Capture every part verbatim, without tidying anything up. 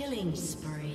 Killing spree.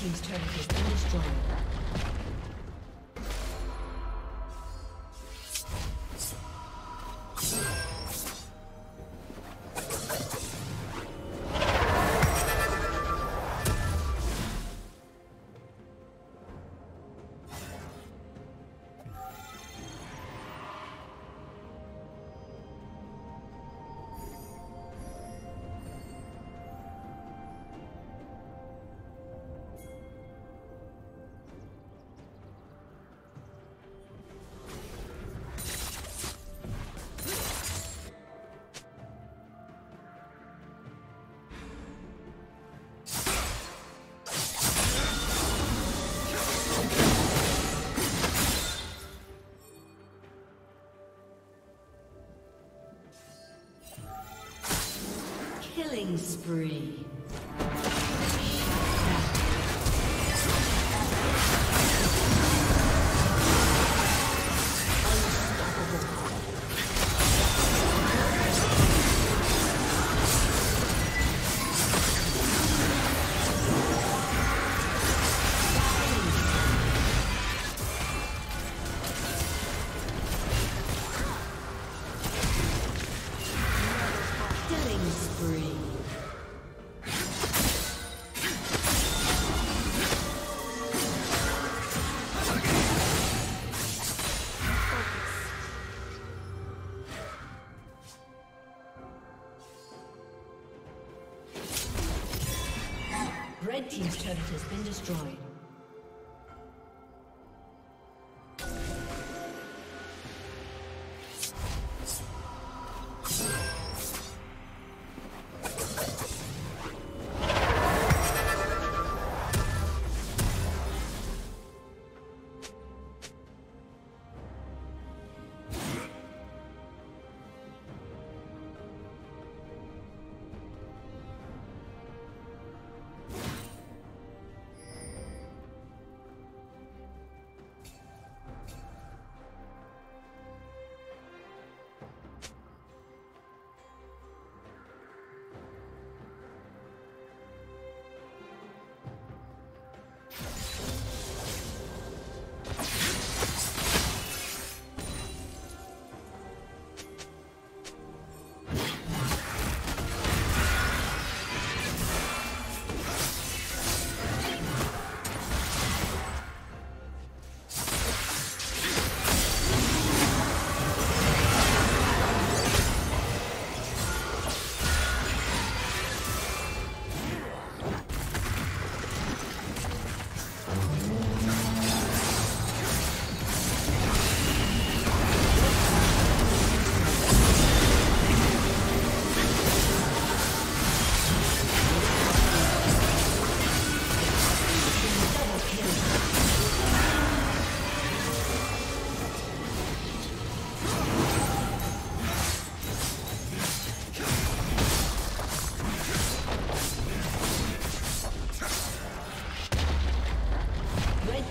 team's turret has been destroyed. Killing spree. Red team's turret has been destroyed.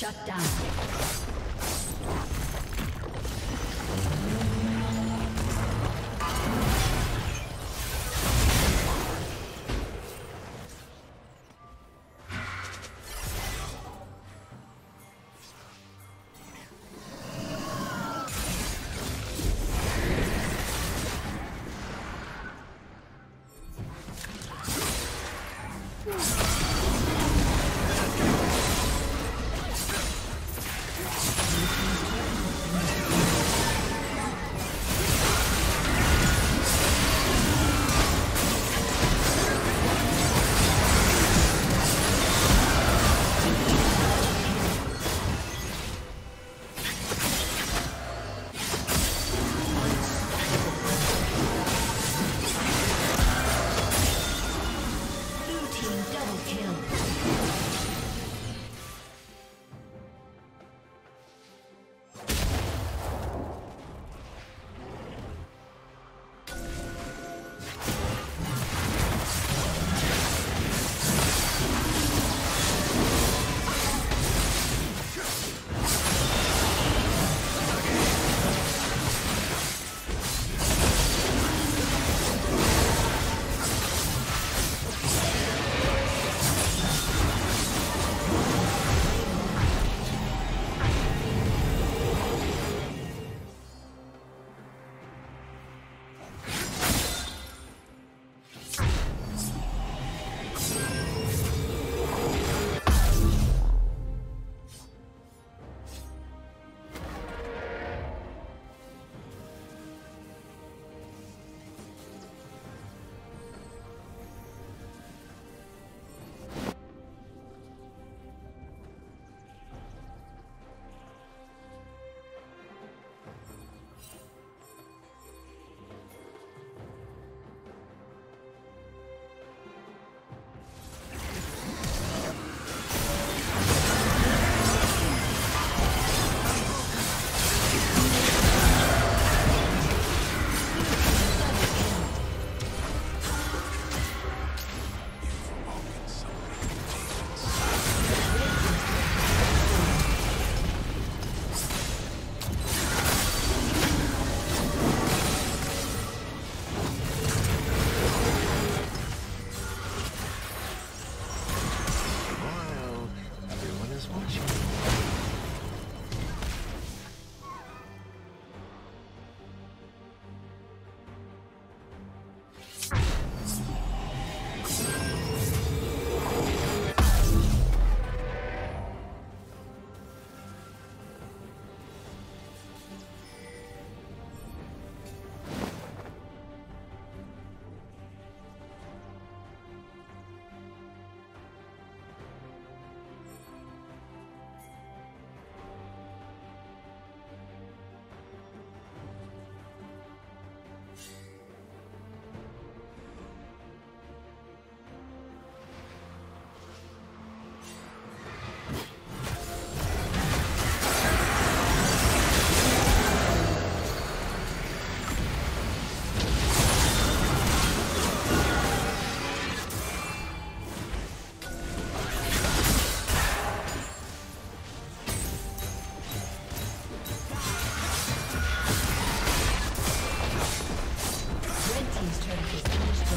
Shut down. Red team's turret has been destroyed.